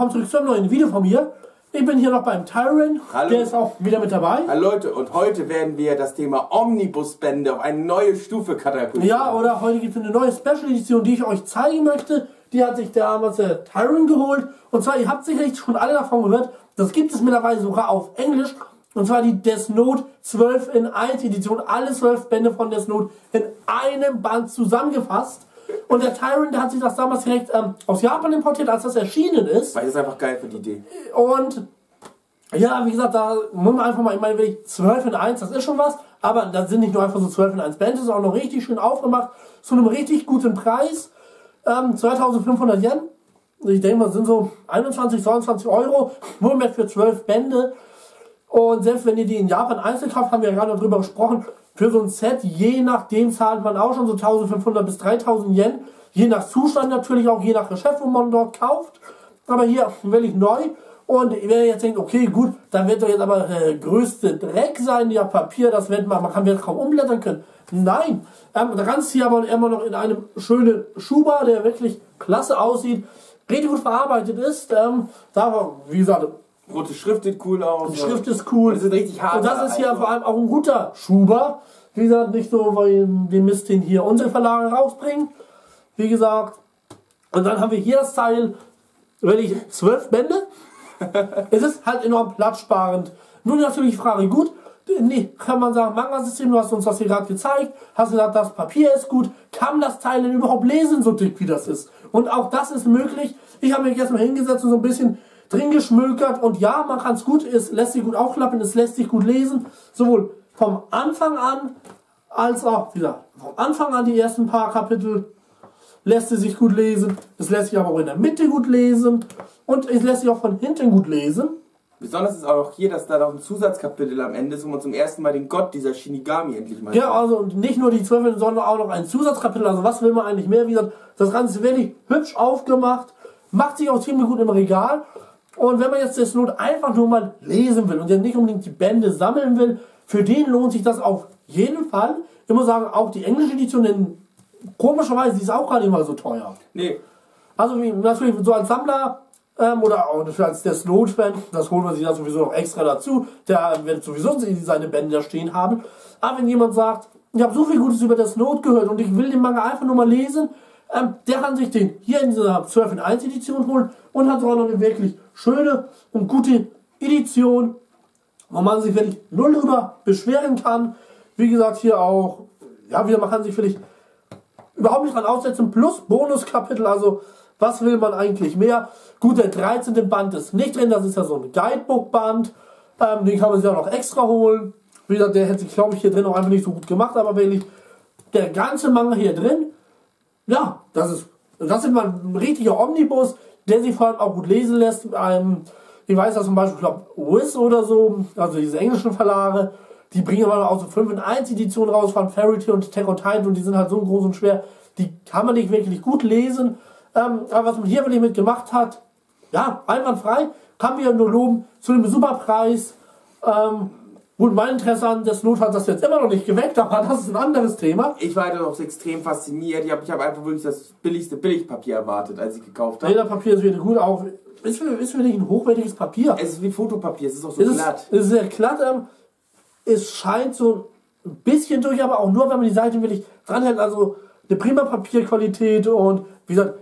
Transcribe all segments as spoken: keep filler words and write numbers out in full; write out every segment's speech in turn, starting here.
Kommt zurück zu einem neuen Video von mir. Ich bin hier noch beim Tyrann. Hallo. Der ist auch wieder mit dabei. Hallo Leute, und heute werden wir das Thema Omnibusbände auf eine neue Stufe katapultieren. Ja, oder heute gibt es eine neue Special Edition, die ich euch zeigen möchte. Die hat sich damals der Tyrann geholt. Und zwar, ihr habt sicherlich schon alle davon gehört, das gibt es mittlerweile sogar auf Englisch. Und zwar die Death Note zwölf in eins Edition. Alle zwölf Bände von Death Note in einem Band zusammengefasst. Und der Tyrann, der hat sich das damals direkt ähm, aus Japan importiert, als das erschienen ist. Weil das ist einfach geil für die Idee. Und ja, wie gesagt, da muss man einfach mal, ich meine, wirklich zwölf in eins, das ist schon was. Aber das sind nicht nur einfach so zwölf in eins Bände, das ist auch noch richtig schön aufgemacht. Zu einem richtig guten Preis. Ähm, zweitausendfünfhundert Yen. Ich denke mal, das sind so einundzwanzig, zweiundzwanzig Euro. Nur mehr für zwölf Bände. Und selbst wenn ihr die in Japan einzeln kauft, haben wir ja gerade darüber gesprochen, für so ein Set, je nachdem, zahlt man auch schon so eintausendfünfhundert bis dreitausend Yen. Je nach Zustand natürlich auch, je nach Geschäft, wo man dort kauft. Aber hier will ich neu. Und wer jetzt denkt, okay, gut, dann wird doch jetzt aber der äh, größte Dreck sein, ja, Papier, das wird man, man kann jetzt kaum umblättern können. Nein, ähm, da kannst du hier aber immer noch in einem schönen Schuber, der wirklich klasse aussieht, richtig gut verarbeitet ist. Ähm, da, wie gesagt, rote Schrift sieht cool aus. Die Schrift ist cool. Das ist richtig hart. Und das ist hier vor allem auch ein guter Schuber. Wie gesagt, nicht so, weil den Mist, den hier unsere Verlage rausbringen. Wie gesagt. Und dann haben wir hier das Teil, wenn ich zwölf Bände. Es ist halt enorm platzsparend. Nun natürlich die Frage, gut, nee, kann man sagen, Manga System, du hast uns das hier gerade gezeigt, hast gesagt, das Papier ist gut, kann das Teil denn überhaupt lesen, so dick wie das ist? Und auch das ist möglich. Ich habe mich jetzt mal hingesetzt und so ein bisschen drin geschmökert, und ja, man kann es gut, es lässt sich gut aufklappen, es lässt sich gut lesen, sowohl vom Anfang an, als auch wieder vom Anfang an die ersten paar Kapitel lässt es sich gut lesen, es lässt sich aber auch in der Mitte gut lesen und es lässt sich auch von hinten gut lesen. Besonders ist auch hier, dass da noch ein Zusatzkapitel am Ende ist, wo man zum ersten Mal den Gott dieser Shinigami endlich mal... Ja, also nicht nur die zwölf, sondern auch noch ein Zusatzkapitel, also was will man eigentlich mehr, wie gesagt, das Ganze ist wirklich hübsch aufgemacht, macht sich auch ziemlich gut im Regal. Und wenn man jetzt Death Note einfach nur mal lesen will und jetzt nicht unbedingt die Bände sammeln will, für den lohnt sich das auf jeden Fall. Ich muss sagen, auch die englische Edition, denn komischerweise, die ist auch gar nicht mal so teuer. Nee. Also wie, natürlich so als Sammler ähm, oder auch als Death Note-Fan, das holen wir sich da sowieso noch extra dazu. Der wird sowieso seine Bände da stehen haben. Aber wenn jemand sagt, ich habe so viel Gutes über Death Note gehört und ich will den Manga einfach nur mal lesen, Ähm, der kann sich den hier in dieser zwölf in eins Edition holen und hat sogar noch eine wirklich schöne und gute Edition, wo man sich wirklich null drüber beschweren kann. Wie gesagt, hier auch, ja, wieder, man kann sich wirklich überhaupt nicht dran aussetzen, plus Bonuskapitel, also was will man eigentlich mehr? Gut, der dreizehnte Band ist nicht drin, das ist ja so ein Guidebook-Band, ähm, den kann man sich auch noch extra holen. Wie gesagt, der hätte sich, glaube ich, hier drin auch einfach nicht so gut gemacht, aber wirklich der ganze Manga hier drin, ja, das ist, das ist mal ein richtiger Omnibus, der sich vor allem auch gut lesen lässt. Ähm, ich weiß das zum Beispiel, ich glaube, Wiz oder so, also diese englischen Verlage, die bringen aber auch so fünf in eins Editionen raus von Fairytale und Attack on Titan, und die sind halt so groß und schwer, die kann man nicht wirklich gut lesen. Ähm, aber was man hier wirklich mit gemacht hat, ja, einwandfrei, kann man ja nur loben, zu dem Superpreis. Ähm, Gut, mein Interesse an Death Note hat das jetzt immer noch nicht geweckt, aber das ist ein anderes Thema. Ich war dann auch extrem fasziniert. Ich habe hab einfach wirklich das billigste Billigpapier erwartet, als ich gekauft habe. Lederpapier ist wirklich gut, auch ist für, ist für dich ein hochwertiges Papier. Es ist wie Fotopapier, es ist auch so es glatt. Ist, es ist sehr glatt, ähm, es scheint so ein bisschen durch, aber auch nur, wenn man die Seiten wirklich dranhält. Also eine prima Papierqualität, und wie gesagt,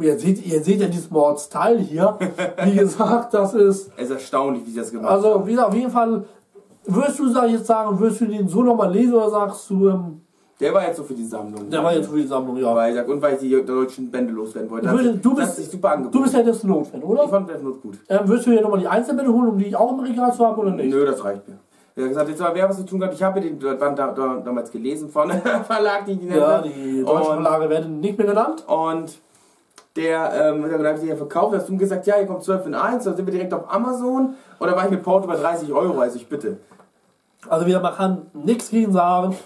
Ihr seht, ihr seht ja dieses Mordsteil hier. Wie gesagt, das ist... Es ist erstaunlich, wie das gemacht wird. Also, wie gesagt, auf jeden Fall... Würdest du jetzt sagen, würdest du den so nochmal lesen, oder sagst du... Ähm, der war jetzt so für die Sammlung. Der war jetzt so für die Sammlung, ja. Weil ich, und weil ich die deutschen Bände loswerden wollte. Würde, du, bist, sich super du bist ja Death Note-Fan, oder? Ich fand Death Note gut. Ähm, würdest du dir nochmal die Einzelbände holen, um die auch im Regal zu haben, oder nicht? Nö, das reicht mir. Er hat gesagt, jetzt mal, wer was zu tun hat. Ich habe den Band da, da, damals gelesen von Verlag, die ich nenne. Ja, die deutschen Verlage werden nicht mehr genannt. Und der, ähm, der hat sich ja verkauft, hast du gesagt, ja, hier kommt zwölf in eins, dann sind wir direkt auf Amazon. Und da war ich mit Porto bei dreißig Euro, also ich bitte. Also wieder, man kann nichts gegen sagen.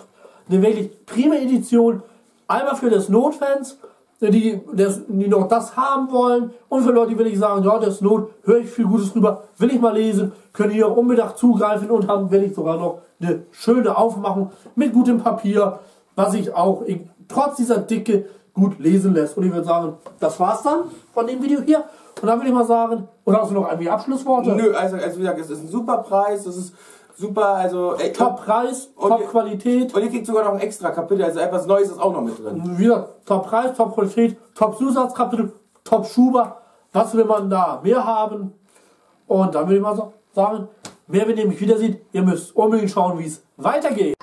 Eine wirklich prima Edition, einmal für Death Note-Fans, die, die noch das haben wollen, und für Leute, die will ich sagen, ja, Death Note, höre ich viel Gutes drüber, will ich mal lesen, können hier unbedacht zugreifen und haben wirklich sogar noch eine schöne Aufmachung mit gutem Papier, was ich auch, trotz dieser Dicke, gut lesen lässt. Und ich würde sagen, das war's dann von dem Video hier. Und dann würde ich mal sagen, oder hast du noch irgendwie Abschlussworte? Nö, also, also wie gesagt, es ist ein super Preis, das ist super, also... Ey, top Preis, und Top ihr, Qualität. Und ihr kriegt sogar noch ein extra Kapitel, also etwas Neues ist auch noch mit drin. Wieder Top Preis, Top Qualität, Top Zusatzkapitel, Top Schuber. Was will man da mehr haben? Und dann würde ich mal so sagen, wer, wenn ihr mich wieder sieht, ihr müsst unbedingt schauen, wie es weitergeht.